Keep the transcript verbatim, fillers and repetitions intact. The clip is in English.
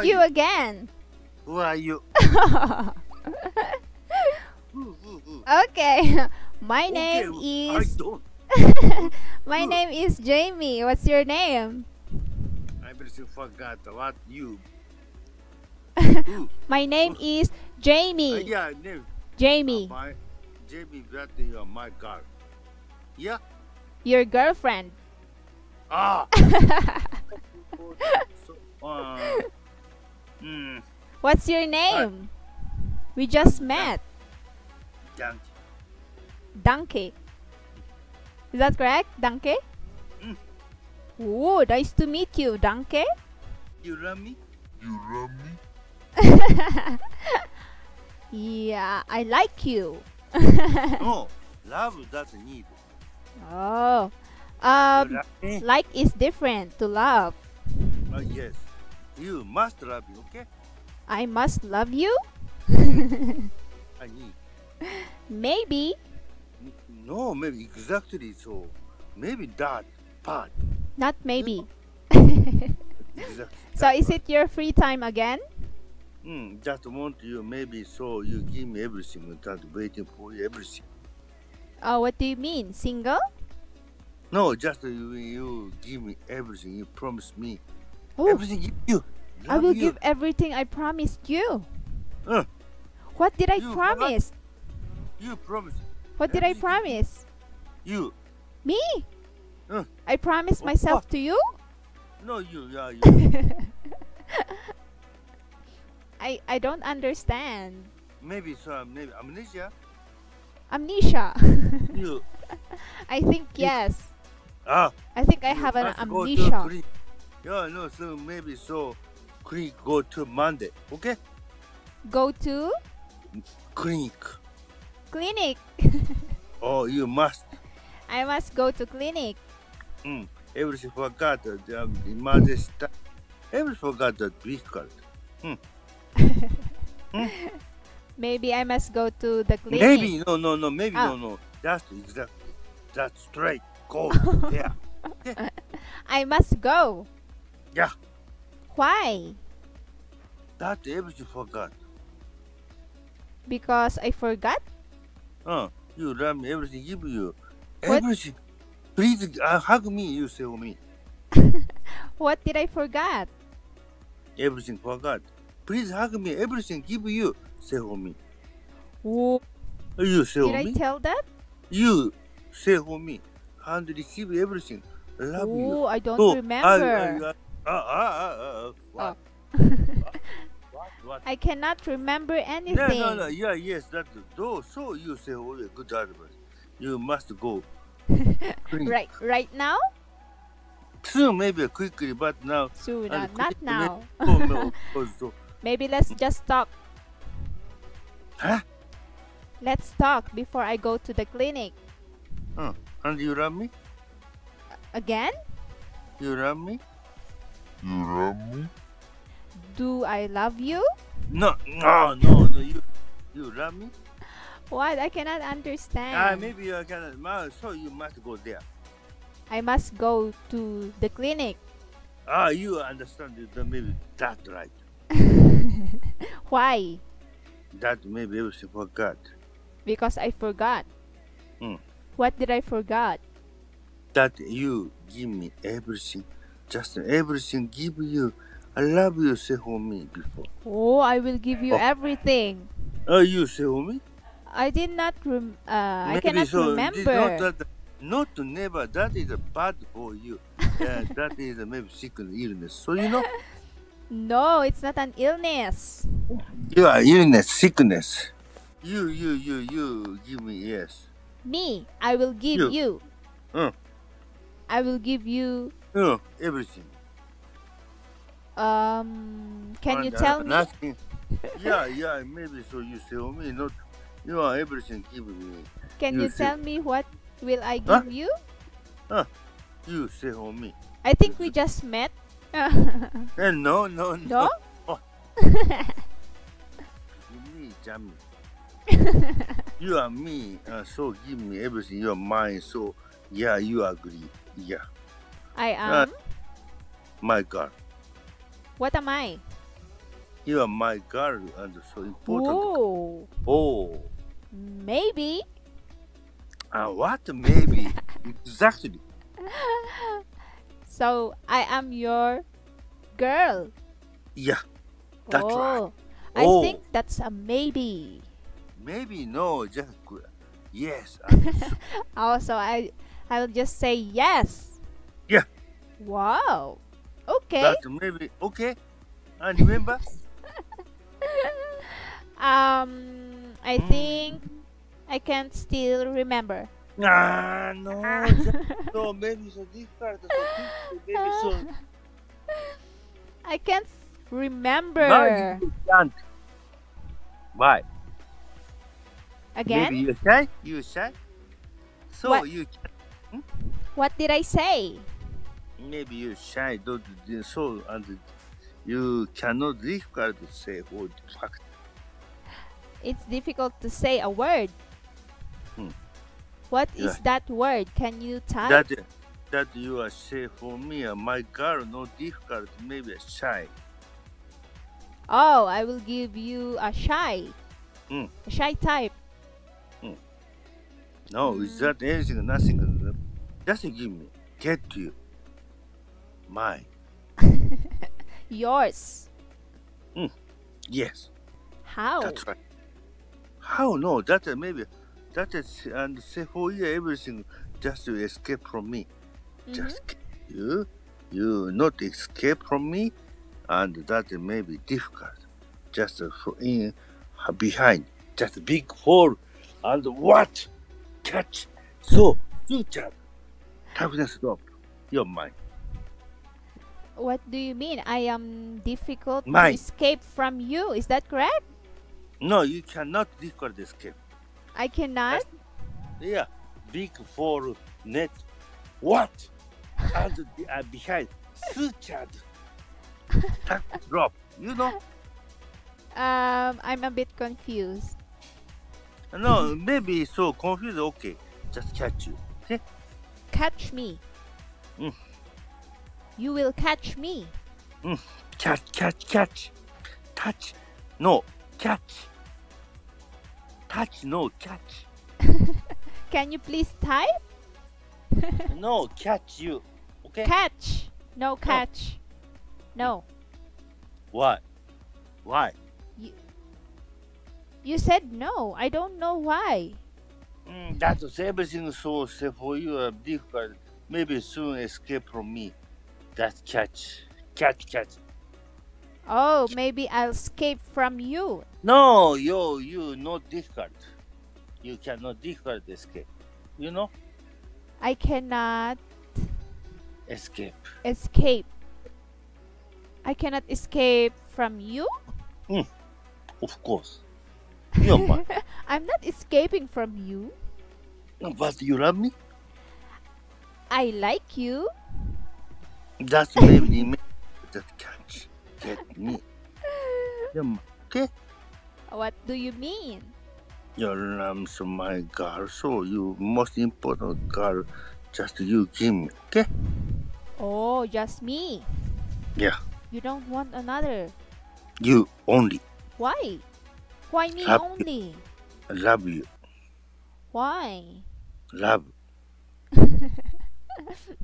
it's you, you again. Who are you? Okay, my name okay, is. I don't. My name is Jamie. What's your name? I bet you forgot what you. My name is Jamie. Uh, yeah, name. Jamie. Uh, my, Jamie, that is uh, my girl. Yeah. Your girlfriend. Ah. So, uh, mm. What's your name? Uh, we just met. Donkey. Donkey. Is that correct, Donkey? Mm. Oh, nice to meet you, Donkey. You love me? You love me? Yeah, I like you. No, love doesn't need. Oh, um, like is different to love. Uh, yes, you must love me, okay? I must love you? I need. Maybe. No, maybe exactly so. Maybe that part. Not maybe. Exactly. So is it your free time again? Mm, just want you maybe so you give me everything without waiting for everything. Oh, what do you mean? Single? No, just you, you give me everything. You promised me. Ooh. Everything you. I will you. give everything I promised you. Uh, what did I you promise? What? You promised. What did I promise? You. Me? Uh, I promised oh, myself what? to you? No, you. Yeah, you. I, I don't understand. Maybe so. Maybe amnesia? Amnesia. You. I think yes. Ah. I think I have an amnesia. Yeah, no, so maybe so. Clinic go to Monday, okay? Go to? Clinic. Clinic. Oh, you must. I must go to clinic. Mm, everything forgot the um, emergency. Everything forgot the difficult. Mm. Mm? Maybe I must go to the clinic. Maybe no, no, no. Maybe oh. no, no. That's exactly. That's straight. Go there. Yeah. I must go. Yeah. Why? That everything forgot. Because I forgot. Oh, you love me, everything, give you everything. What? Please uh, hug me, you say to me. What did I forget? Everything forgot. Please hug me, everything, give you, say to me. Oh. You say to me. Did I tell that? You say to me, and receive everything. Love oh, you. Oh, I don't so, remember. I, I, I, I, I, I, what? Oh. What? I cannot remember anything. No, no, no. Yeah, yes, that. Do so you say, oh, good advice. You must go. right, right now. Soon, maybe quickly, but now. Soon, uh, not now. Maybe, oh, no, maybe let's just talk. Huh? Let's talk before I go to the clinic. Uh, and you love me? Again? You love me? You love me? Do I love you? No, no, no, no. You, you love me? What? I cannot understand. Ah, uh, maybe you cannot. So you must go there. I must go to the clinic. Ah, you understand? Maybe that's right. Why? That maybe you forgot. Because I forgot. Mm. What did I forgot? That you give me everything, just everything. Give you. I love you, say homie, before. Oh, I will give you oh. everything. Oh, uh, you say homie? I did not rem uh, I cannot so remember. Not, that, not to never, that is bad for you. Uh, that is maybe sickness, illness. So you know? No, it's not an illness. You are illness, sickness. You, you, you, you, give me yes. Me, I will give you. you. Uh. I will give you. Uh, everything. Um, can and, you tell uh, me? Nothing. Yeah, yeah, maybe so. You say to me, not you are everything. Give me. Can you, you tell me what will I give huh? you? Huh? You say to me. I think you we just met. uh, no, no, no. No? Oh. Give me, Jamie. You are me, uh, so give me everything. You are mine, so yeah, you agree. Yeah. I am. Uh, my God. What am I? You are my girl and so important. Whoa. Oh. Maybe. Uh, what? Maybe. Exactly. So I am your girl. Yeah. That's oh. right. I oh. think that's a maybe. Maybe no, just yes. Also, I I'll just say yes. Yeah. Wow. Okay. That's maybe okay. And remember. um, I mm. think I can still remember. Ah, no, no, maybe so different. So different maybe so. I can't remember. No, you can't. Why? Again? Maybe you say. You say. So what? You. Hmm? What did I say? Maybe you shy, don't do so, and you cannot difficult to say word. Fact. It's difficult to say a word. Hmm. What yeah. is that word? Can you type? That, that you are say for me, my girl, no difficult, maybe a shy. Oh, I will give you a shy. Hmm. A shy type. Hmm. No, hmm. is that anything? Nothing. Doesn't give me. Get to you. Mine. Yours. Mm. Yes. How? That's right. How? No, that uh, maybe that is and say for you everything just to escape from me. Mm-hmm. Just you, you not escape from me, and that uh, may be difficult. Just uh, for in uh, behind, just big hole, and what? Catch. So future. Toughness stop. Your mind. What do you mean? I am difficult Mine. to escape from you. Is that correct? No, you cannot difficult escape. I cannot? That's, yeah. Big for net. What? And uh, behind. Suchad. Drop. You know? Um, I'm a bit confused. No, maybe so confused. Okay. Just catch you. Okay? Catch me. Mm. You will catch me. Mm. Catch, catch, catch. Touch. No, catch. Touch, no, catch. Can you please type? No, catch you. Okay? Catch. No, catch. No. no. Why? Why? You, you said no. I don't know why. Mm, that's everything so for you are difficult. Maybe soon escape from me. That's catch, catch, catch. Oh, maybe I'll escape from you. No, yo, you not difficult. You cannot difficult escape. You know? I cannot escape. Escape. I cannot escape from you. Mm, of course. You're mine. I'm not escaping from you. But you love me. I like you. That's maybe that catch get me. Okay. What do you mean? Your um, so my girl, so you most important girl, just you give me, okay? Oh, just me. Yeah. You don't want another. You only. Why? Why me Love only? You. Love you. Why? Love.